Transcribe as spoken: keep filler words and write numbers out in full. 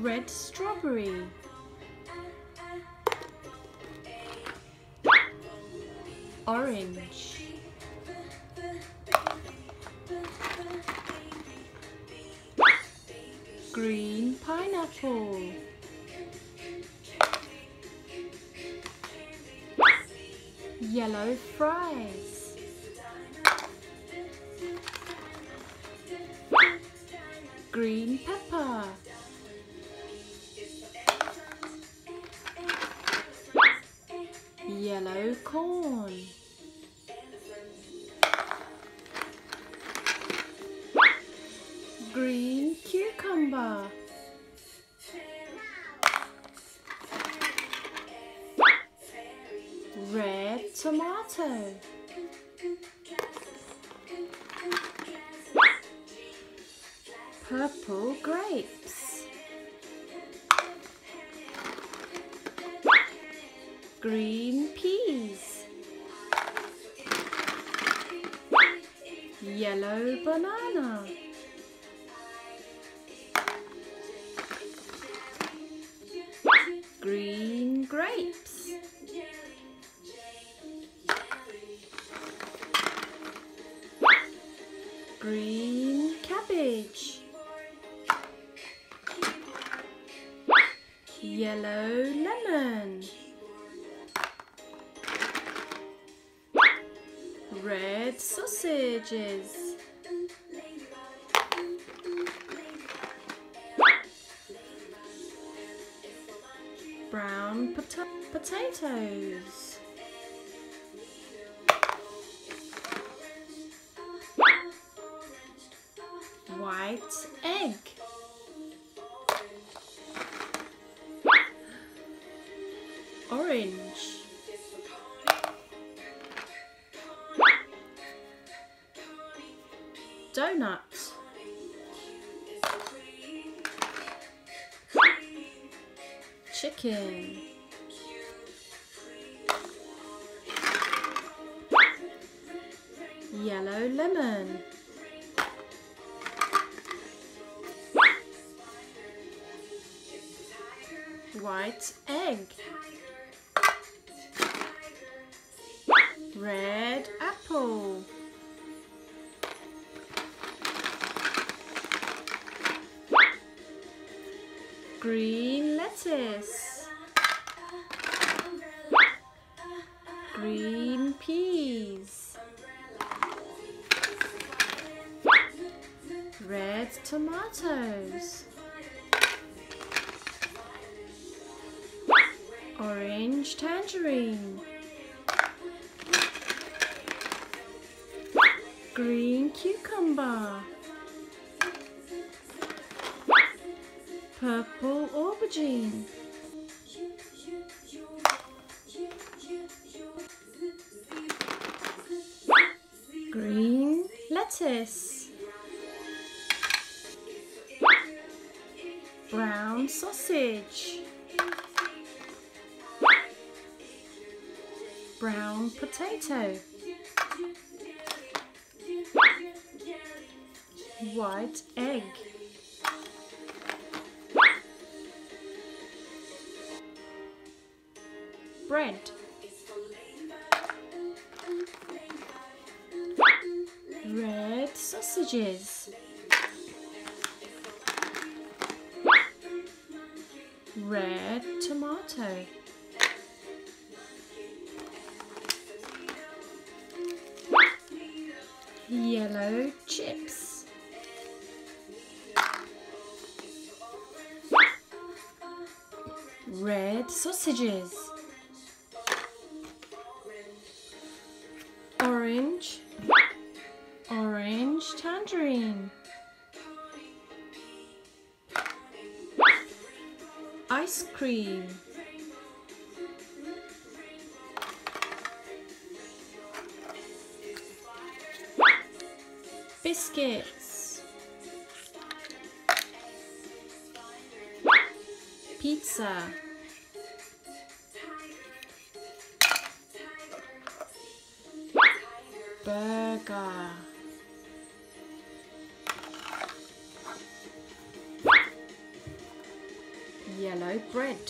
red strawberry. Orange. Green pineapple. Yellow fries. Green pepper. Yellow corn. Green cucumber. Red tomato. Purple grapes. Green peas. Yellow banana. Green grapes. Green cabbage. Yellow lemon. Red sausages. Brown pota potatoes. White egg. Orange. Donut. Chicken. Yellow lemon. White egg. Red apple. Green lettuce. Green peas. Red tomatoes. Orange tangerine. Green cucumber. Purple aubergine. Green lettuce. Brown sausage. Brown potato. White egg. Bread. Red sausages. Red tomato. Yellow chips. Red sausages. Orange, orange tangerine. Ice cream. Biscuits. Pizza. Burger. yellow bread.